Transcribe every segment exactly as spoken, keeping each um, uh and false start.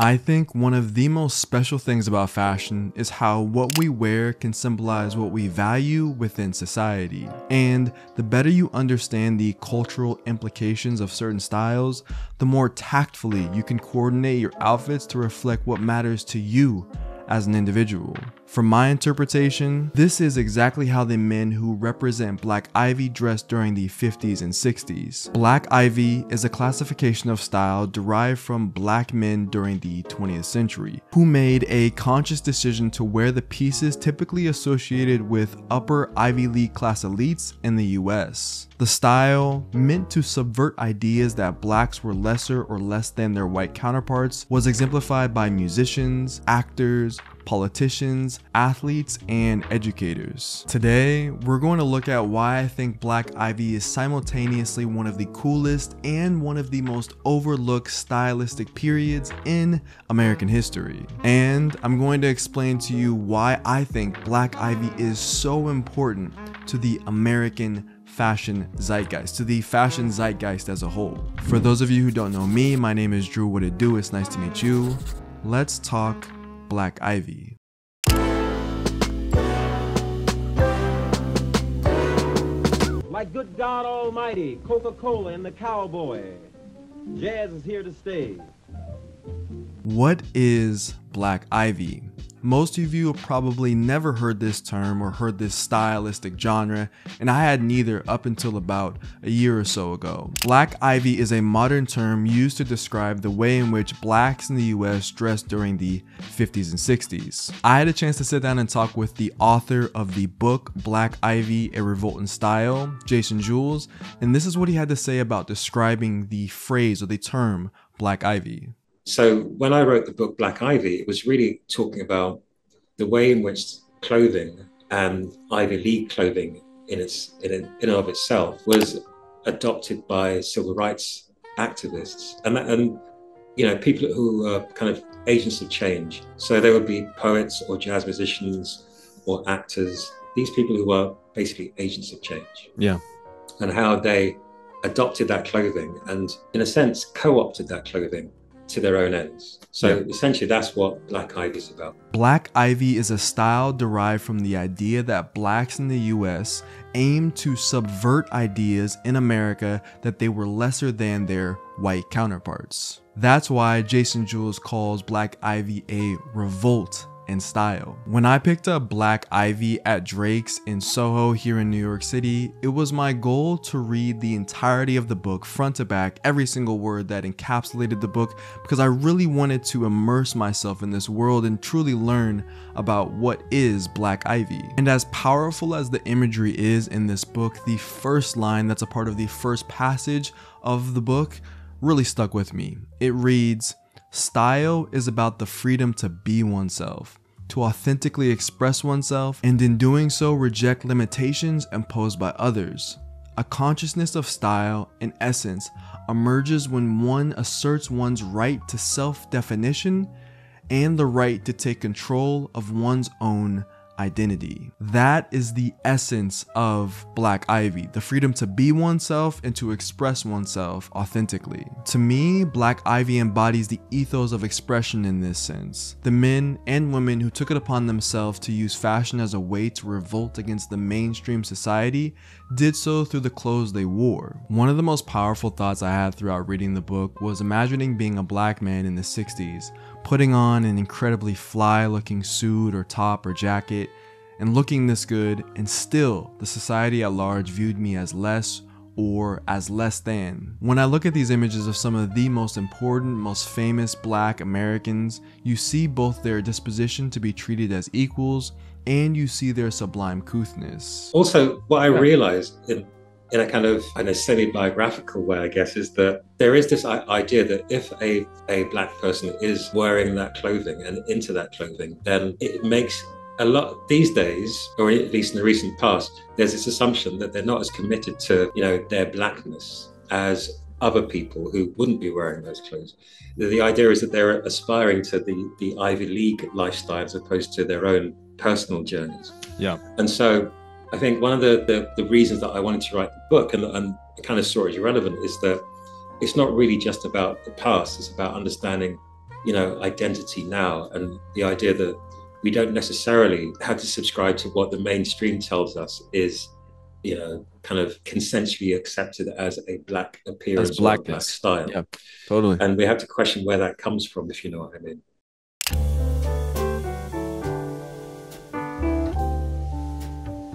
I think one of the most special things about fashion is how what we wear can symbolize what we value within society. And the better you understand the cultural implications of certain styles, the more tactfully you can coordinate your outfits to reflect what matters to you as an individual. From my interpretation, this is exactly how the men who represent Black Ivy dressed during the fifties and sixties. Black Ivy is a classification of style derived from black men during the twentieth century, who made a conscious decision to wear the pieces typically associated with upper Ivy League class elites in the U S. The style, meant to subvert ideas that blacks were lesser or less than their white counterparts, was exemplified by musicians, actors, politicians, athletes, and educators. Today, we're going to look at why I think Black Ivy is simultaneously one of the coolest and one of the most overlooked stylistic periods in American history. And I'm going to explain to you why I think Black Ivy is so important to the American fashion zeitgeist, to the fashion zeitgeist as a whole. For those of you who don't know me, my name is Drew Wooded Doo. It's nice to meet you. Let's talk Black Ivy. My good God Almighty, Coca-Cola and the cowboy. Jazz is here to stay. What is Black Ivy? Most of you have probably never heard this term or heard this stylistic genre, and I had neither up until about a year or so ago. Black Ivy is a modern term used to describe the way in which blacks in the U S dressed during the fifties and sixties. I had a chance to sit down and talk with the author of the book, Black Ivy, A Revolt in Style, Jason Jules, and this is what he had to say about describing the phrase or the term Black Ivy. So when I wrote the book Black Ivy, it was really talking about the way in which clothing and Ivy League clothing in its in in and of itself was adopted by civil rights activists and and you know people who are kind of agents of change. So they would be poets or jazz musicians or actors. These people who are basically agents of change. Yeah, and how they adopted that clothing and in a sense co-opted that clothing to their own ends. So yeah. Essentially that's what Black Ivy is about. Black Ivy is a style derived from the idea that blacks in the U S aimed to subvert ideas in America that they were lesser than their white counterparts. That's why Jason Jules calls Black Ivy a revolt in style. When I picked up Black Ivy at Drake's in Soho here in New York City, it was my goal to read the entirety of the book front to back, every single word that encapsulated the book, because I really wanted to immerse myself in this world and truly learn about what is Black Ivy. And as powerful as the imagery is in this book, the first line that's a part of the first passage of the book really stuck with me. It reads, "Style is about the freedom to be oneself, to authentically express oneself, and in doing so reject limitations imposed by others. A consciousness of style, in essence, emerges when one asserts one's right to self-definition and the right to take control of one's own identity." That is the essence of Black Ivy, the freedom to be oneself and to express oneself authentically. To me, Black Ivy embodies the ethos of expression in this sense. The men and women who took it upon themselves to use fashion as a way to revolt against the mainstream society did so through the clothes they wore. One of the most powerful thoughts I had throughout reading the book was imagining being a black man in the sixties, putting on an incredibly fly looking suit or top or jacket and looking this good, and still the society at large viewed me as less or as less than. When I look at these images of some of the most important, most famous black Americans, you see both their disposition to be treated as equals and you see their sublime couthness. Also, what I realized in, in a kind of in a semi-biographical way, I guess, is that there is this idea that if a, a black person is wearing that clothing and into that clothing, then it makes a lot these days, or at least in the recent past, there's this assumption that they're not as committed to, you know, their blackness as other people who wouldn't be wearing those clothes. The, the idea is that they're aspiring to the, the Ivy League lifestyle as opposed to their own personal journeys. Yeah. And so I think one of the, the, the reasons that I wanted to write the book, and, and I kind of saw it as irrelevant, is that it's not really just about the past, it's about understanding you know, identity now, and the idea that we don't necessarily have to subscribe to what the mainstream tells us is, you know, kind of consensually accepted as a black appearance, as blackness, or black style. Yeah, totally. And we have to question where that comes from, if you know what I mean.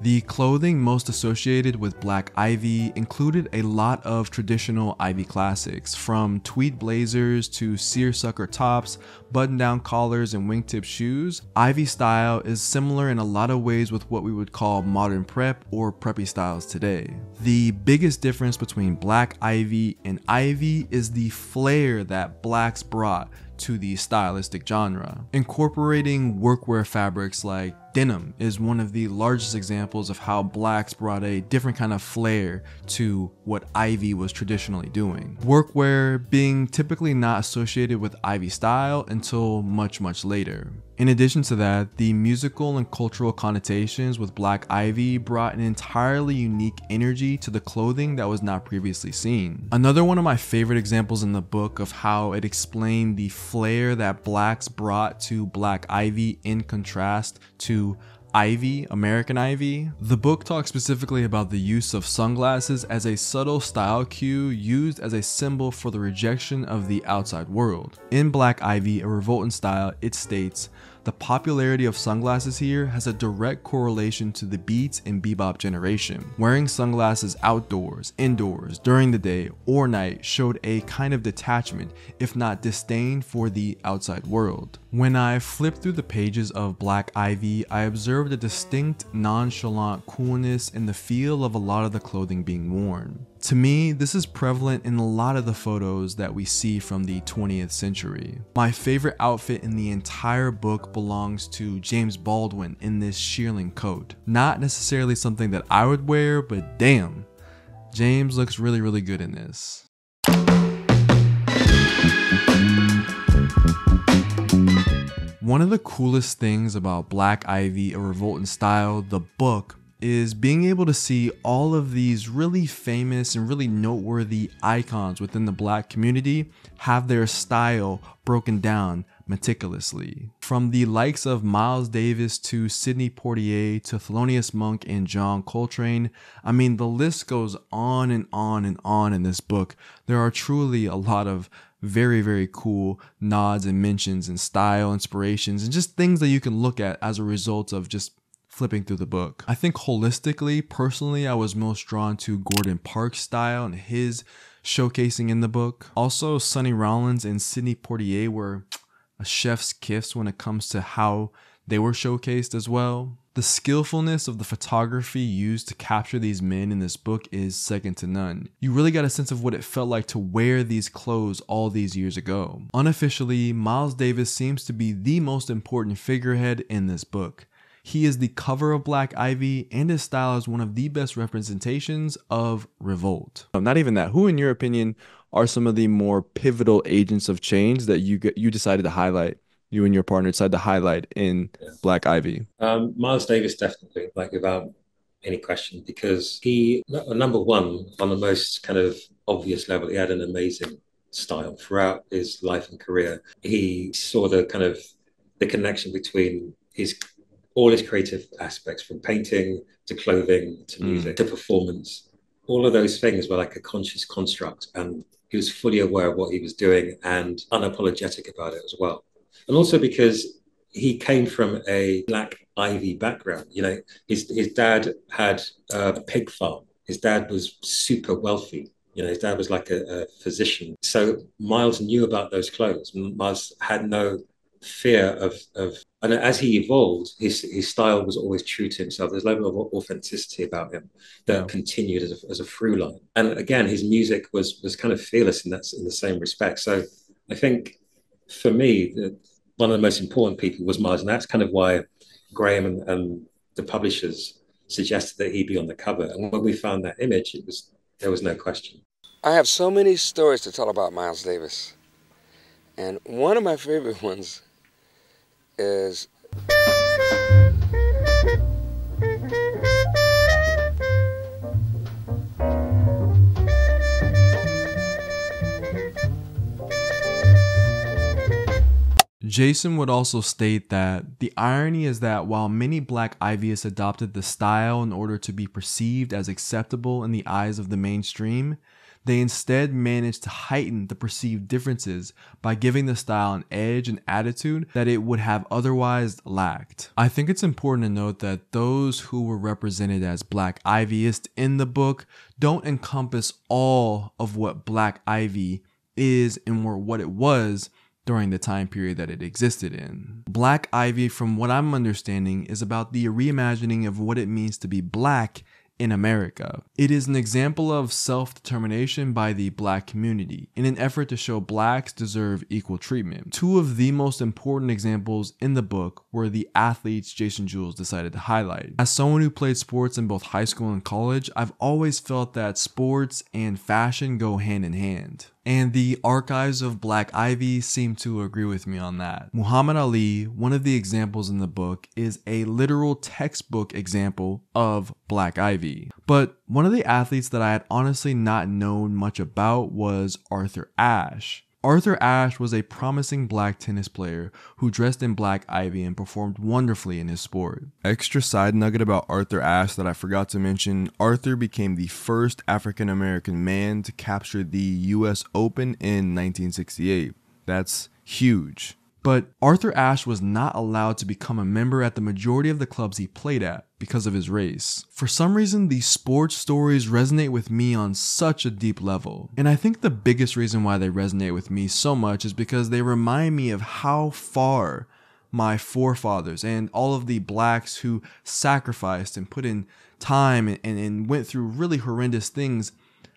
The clothing most associated with Black Ivy included a lot of traditional Ivy classics, from tweed blazers to seersucker tops, button-down collars, and wingtip shoes. Ivy style is similar in a lot of ways with what we would call modern prep or preppy styles today. The biggest difference between Black Ivy and Ivy is the flair that blacks brought to the stylistic genre. Incorporating workwear fabrics like denim is one of the largest examples of how blacks brought a different kind of flair to what Ivy was traditionally doing. Workwear being typically not associated with Ivy style until much, much later. In addition to that, the musical and cultural connotations with Black Ivy brought an entirely unique energy to the clothing that was not previously seen. Another one of my favorite examples in the book of how it explained the flair that blacks brought to Black Ivy in contrast to Ivy, American Ivy. The book talks specifically about the use of sunglasses as a subtle style cue used as a symbol for the rejection of the outside world. In Black Ivy, A Revolt in Style, it states, "The popularity of sunglasses here has a direct correlation to the Beats and Bebop generation. Wearing sunglasses outdoors, indoors, during the day, or night showed a kind of detachment, if not disdain, for the outside world." When I flipped through the pages of Black Ivy, I observed a distinct nonchalant coolness in the feel of a lot of the clothing being worn. To me, this is prevalent in a lot of the photos that we see from the twentieth century. My favorite outfit in the entire book belongs to James Baldwin in this shearling coat. Not necessarily something that I would wear, but damn, James looks really, really good in this. One of the coolest things about Black Ivy, A Revolt in Style, the book, is being able to see all of these really famous and really noteworthy icons within the black community have their style broken down meticulously. From the likes of Miles Davis to Sidney Poitier to Thelonious Monk and John Coltrane, I mean, the list goes on and on and on in this book. There are truly a lot of very, very cool nods and mentions and style inspirations and just things that you can look at as a result of just flipping through the book. I think holistically, personally, I was most drawn to Gordon Parks' style and his showcasing in the book. Also, Sonny Rollins and Sidney Poitier were a chef's kiss when it comes to how they were showcased as well. The skillfulness of the photography used to capture these men in this book is second to none. You really got a sense of what it felt like to wear these clothes all these years ago. Unofficially, Miles Davis seems to be the most important figurehead in this book. He is the cover of Black Ivy, and his style is one of the best representations of revolt. Not even that. Who, in your opinion, are some of the more pivotal agents of change that you you decided to highlight? You and your partner decided to highlight in yeah. Black Ivy. Um, Miles Davis, definitely, like without any question, because he, number one, on the most kind of obvious level, he had an amazing style throughout his life and career. He saw the kind of the connection between his all his creative aspects, from painting to clothing to music mm. to performance. All of those things were like a conscious construct, and he was fully aware of what he was doing and unapologetic about it as well. And also because he came from a Black Ivy background. You know, his, his dad had a pig farm. His dad was super wealthy. You know, his dad was like a, a physician. So Miles knew about those clothes. Miles had no fear of, of and as he evolved, his, his style was always true to himself. There's a level of authenticity about him that yeah. continued as a, as a through line. And again, his music was was kind of fearless in that, in the same respect. So I think for me, the, one of the most important people was Miles, and that's kind of why Graham and, and the publishers suggested that he be on the cover. And when we found that image, it was there was no question. I have so many stories to tell about Miles Davis, and one of my favorite ones is Jason would also state that the irony is that while many Black Ivyists adopted the style in order to be perceived as acceptable in the eyes of the mainstream, they instead managed to heighten the perceived differences by giving the style an edge and attitude that it would have otherwise lacked. I think it's important to note that those who were represented as Black Ivyists in the book don't encompass all of what Black Ivy is and were what it was during the time period that it existed in. Black Ivy, from what I'm understanding, is about the reimagining of what it means to be Black in America. It is an example of self-determination by the Black community in an effort to show Blacks deserve equal treatment. Two of the most important examples in the book were the athletes Jason Jules decided to highlight. As someone who played sports in both high school and college, I've always felt that sports and fashion go hand in hand. And the archives of Black Ivy seem to agree with me on that. Muhammad Ali, one of the examples in the book, is a literal textbook example of Black Ivy. But one of the athletes that I had honestly not known much about was Arthur Ashe. Arthur Ashe was a promising Black tennis player who dressed in Black Ivy and performed wonderfully in his sport. Extra side nugget about Arthur Ashe that I forgot to mention, Arthur became the first African-American man to capture the U S Open in nineteen sixty-eight. That's huge. But Arthur Ashe was not allowed to become a member at the majority of the clubs he played at because of his race. For some reason, these sports stories resonate with me on such a deep level. And I think the biggest reason why they resonate with me so much is because they remind me of how far my forefathers and all of the Blacks who sacrificed and put in time and, and, and went through really horrendous things,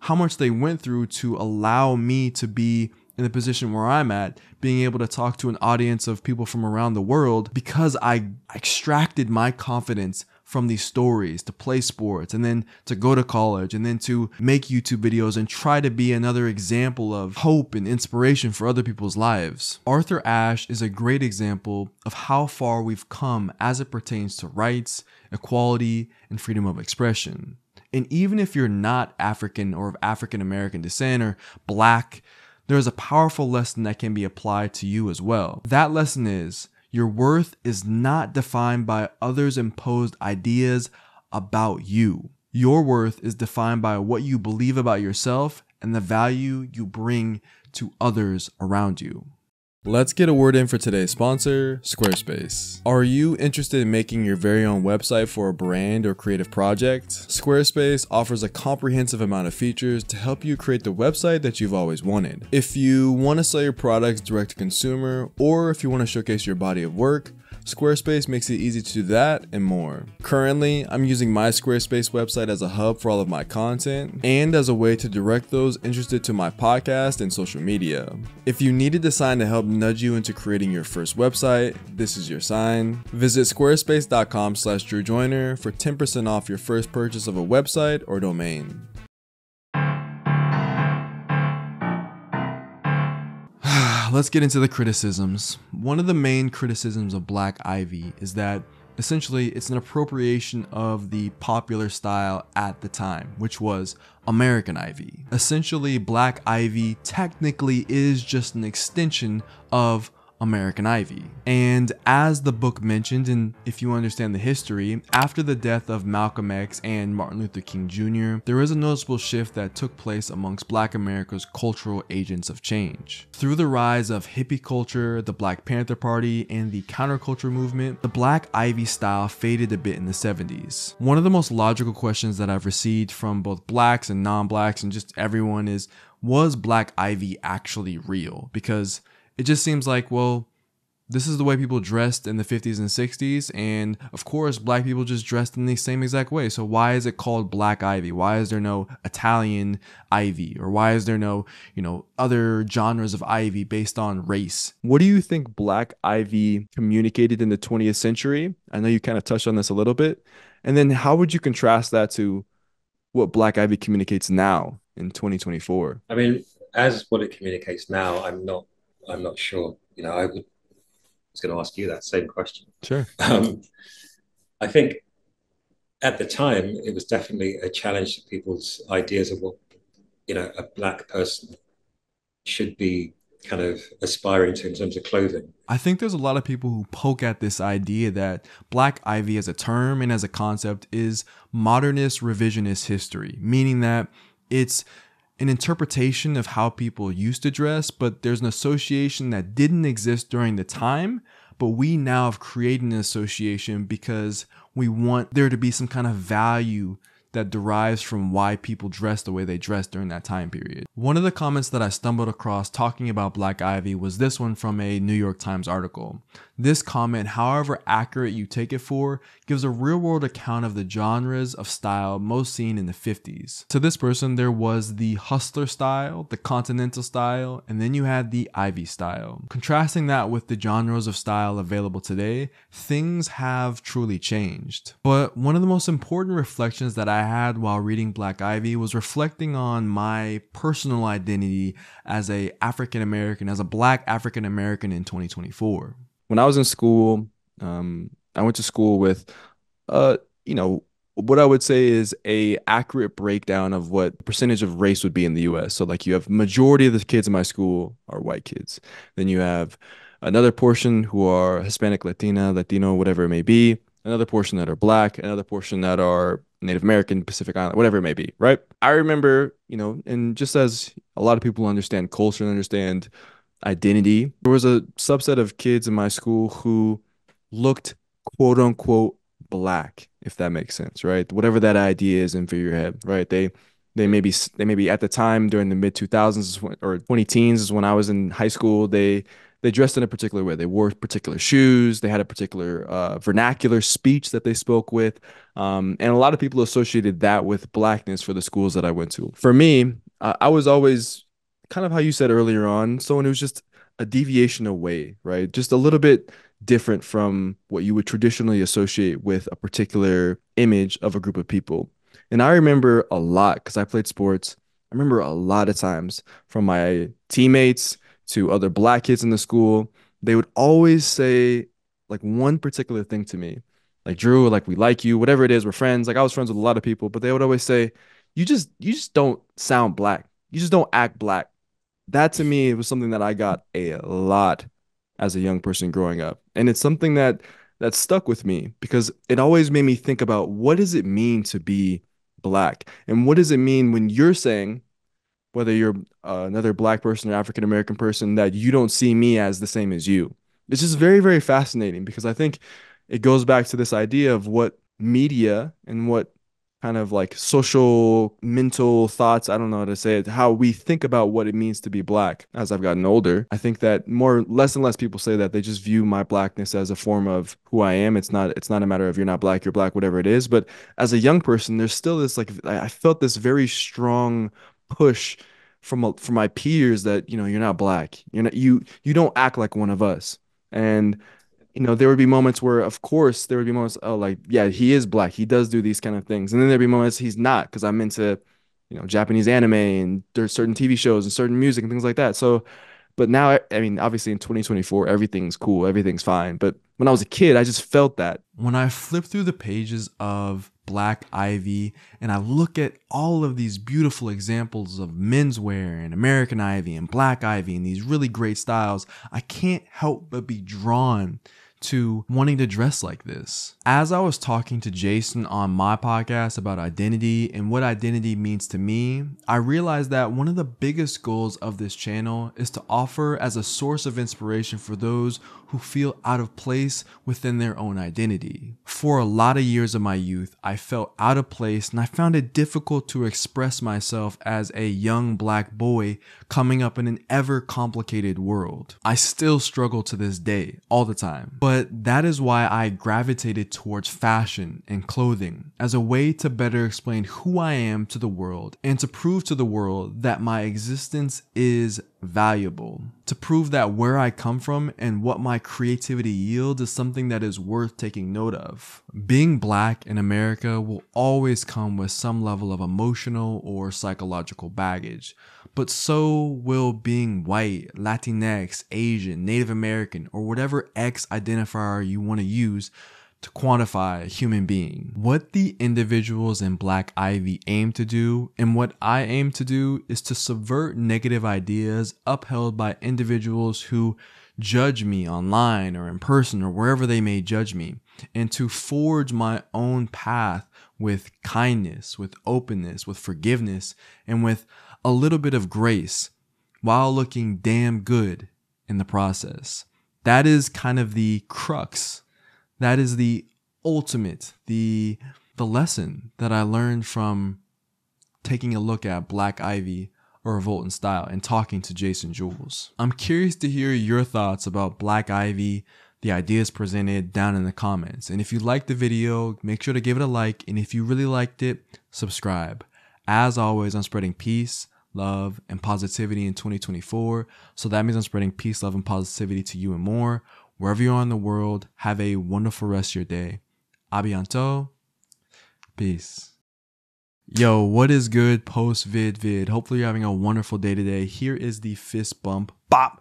how much they went through to allow me to be in the position where I'm at, being able to talk to an audience of people from around the world, because I extracted my confidence from these stories to play sports and then to go to college and then to make YouTube videos and try to be another example of hope and inspiration for other people's lives. Arthur Ashe is a great example of how far we've come as it pertains to rights, equality, and freedom of expression. And even if you're not African or of African American descent or Black, there is a powerful lesson that can be applied to you as well. That lesson is, your worth is not defined by others' imposed ideas about you. Your worth is defined by what you believe about yourself and the value you bring to others around you. Let's get a word in for today's sponsor, Squarespace. Are you interested in making your very own website for a brand or creative project? Squarespace offers a comprehensive amount of features to help you create the website that you've always wanted. If you want to sell your products direct to consumer, or if you want to showcase your body of work, Squarespace makes it easy to do that and more. Currently, I'm using my Squarespace website as a hub for all of my content and as a way to direct those interested to my podcast and social media. If you need a design to help nudge you into creating your first website, this is your sign. Visit squarespace.com slash Drew Joiner for ten percent off your first purchase of a website or domain. Let's get into the criticisms. One of the main criticisms of Black Ivy is that essentially it's an appropriation of the popular style at the time, which was American Ivy. Essentially, Black Ivy technically is just an extension of American Ivy. And as the book mentioned, and if you understand the history, after the death of Malcolm X and Martin Luther King Junior, there is a noticeable shift that took place amongst Black America's cultural agents of change. Through the rise of hippie culture, the Black Panther Party, and the counterculture movement, the Black Ivy style faded a bit in the seventies. One of the most logical questions that I've received from both Blacks and non-Blacks and just everyone is, was Black Ivy actually real? Because it just seems like, well, this is the way people dressed in the fifties and sixties, and of course Black people just dressed in the same exact way, so why is it called Black Ivy? Why is there no Italian Ivy? Or why is there no, you know, other genres of Ivy based on race? What do you think Black Ivy communicated in the twentieth century? I know you kind of touched on this a little bit. And then how would you contrast that to what Black Ivy communicates now in twenty twenty-four? I mean, as what it communicates now, I'm not I'm not sure. You know, I would, was going to ask you that same question. Sure. Um, I think at the time, it was definitely a challenge to people's ideas of what, you know, a Black person should be kind of aspiring to in terms of clothing. I think there's a lot of people who poke at this idea that Black Ivy as a term and as a concept is modernist revisionist history, meaning that it's an interpretation of how people used to dress, but there's an association that didn't exist during the time, but we now have created an association because we want there to be some kind of value that derives from why people dress the way they dressed during that time period. One of the comments that I stumbled across talking about Black Ivy was this one from a New York Times article. This comment, however accurate you take it for, gives a real-world account of the genres of style most seen in the fifties. To this person, there was the hustler style, the continental style, and then you had the Ivy style. Contrasting that with the genres of style available today, things have truly changed. But one of the most important reflections that I I had while reading Black Ivy was reflecting on my personal identity as a African American, as a Black African American in twenty twenty-four. When I was in school, um, I went to school with, uh, you know, what I would say is a accurate breakdown of what percentage of race would be in the U S. So like you have majority of the kids in my school are white kids. Then you have another portion who are Hispanic, Latina, Latino, whatever it may be. Another portion that are Black, another portion that are Native American, Pacific Island, whatever it may be, right? I remember, you know, and just as a lot of people understand culture and understand identity, there was a subset of kids in my school who looked quote unquote Black, if that makes sense, right? Whatever that idea is in for your head, right? They they maybe they maybe at the time during the mid two thousands or twenty teens is when I was in high school, they They dressed in a particular way. They wore particular shoes. They had a particular uh, vernacular speech that they spoke with. Um, and a lot of people associated that with Blackness for the schools that I went to. For me, uh, I was always kind of how you said earlier on, someone who's just a deviation away, right? Just a little bit different from what you would traditionally associate with a particular image of a group of people. And I remember a lot because I played sports. I remember a lot of times from my teammates to other Black kids in the school, they would always say like one particular thing to me, like, Drew, like, we like you, whatever it is, we're friends. Like, I was friends with a lot of people, but they would always say, you just, you just don't sound Black. You just don't act Black. That to me, it was something that I got a lot as a young person growing up. And it's something that, that stuck with me because it always made me think about what does it mean to be Black? And what does it mean when you're saying, whether you're uh, another Black person or African-American person, that you don't see me as the same as you. It's just very, very fascinating because I think it goes back to this idea of what media and what kind of like social, mental thoughts, I don't know how to say it, how we think about what it means to be Black. As I've gotten older, I think that more, less and less people say that. They just view my Blackness as a form of who I am. It's not, it's not a matter of you're not Black, you're Black, whatever it is. But as a young person, there's still this, like, I felt this very strong push from from my peers that, you know, you're not Black, you're not, you you don't act like one of us. And, you know, there would be moments where, of course, there would be moments, oh, like, yeah, he is Black, he does do these kind of things. And then there'd be moments he's not, because I'm into, you know, Japanese anime, and there's certain T V shows and certain music and things like that. So, but now, I mean, obviously in twenty twenty-four, everything's cool, everything's fine. But when I was a kid, I just felt that. When I flipped through the pages of Black Ivy and I look at all of these beautiful examples of menswear and American Ivy and Black Ivy and these really great styles, I can't help but be drawn to wanting to dress like this. As I was talking to Jason on my podcast about identity and what identity means to me, I realized that one of the biggest goals of this channel is to offer as a source of inspiration for those who feel out of place within their own identity. For a lot of years of my youth, I felt out of place and I found it difficult to express myself as a young Black boy coming up in an ever complicated world. I still struggle to this day, all the time. But that is why I gravitated towards fashion and clothing as a way to better explain who I am to the world and to prove to the world that my existence is valuable, to prove that where I come from and what my creativity yields is something that is worth taking note of. Being Black in America will always come with some level of emotional or psychological baggage, but so will being white, Latinx, Asian, Native American, or whatever X identifier you want to use to quantify a human being. What the individuals in Black Ivy aim to do, and what I aim to do, is to subvert negative ideas upheld by individuals who judge me online or in person or wherever they may judge me, and to forge my own path with kindness, with openness, with forgiveness, and with a little bit of grace, while looking damn good in the process. That is kind of the crux. That is the ultimate, the, the lesson that I learned from taking a look at Black Ivy or Revolt in Style and talking to Jason Jules. I'm curious to hear your thoughts about Black Ivy, the ideas presented, down in the comments. And if you liked the video, make sure to give it a like. And if you really liked it, subscribe. As always, I'm spreading peace, love, and positivity in twenty twenty-four. So that means I'm spreading peace, love, and positivity to you and more. Wherever you are in the world, have a wonderful rest of your day. A bientôt. Peace. Yo, what is good post-vid vid? Hopefully you're having a wonderful day today. Here is the fist bump. Bop!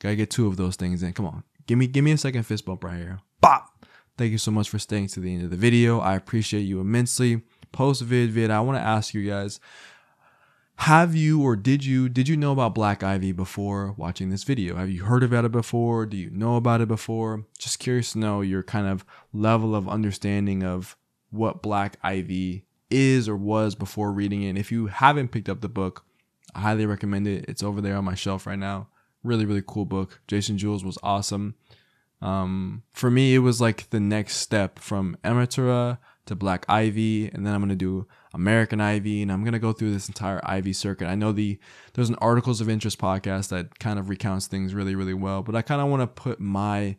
Gotta get two of those things in. Come on. Give me, give me a second fist bump right here. Bop! Thank you so much for staying to the end of the video. I appreciate you immensely. Post-vid vid, I want to ask you guys, have you or did you did you know about Black Ivy before watching this video? Have you heard about it before? Do you know about it before? Just curious to know your kind of level of understanding of what Black Ivy is or was before reading it. And if you haven't picked up the book, I highly recommend it. It's over there on my shelf right now. Really, really cool book. Jason Jules was awesome. Um, for me, it was like the next step from Amateur to Black Ivy, and then I'm going to do American Ivy, and I'm going to go through this entire Ivy circuit. I know the there's an Articles of Interest podcast that kind of recounts things really, really well, but I kind of want to put my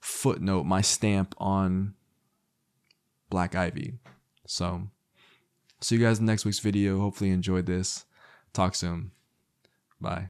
footnote, my stamp on Black Ivy. So, see you guys in next week's video. Hopefully you enjoyed this. Talk soon. Bye.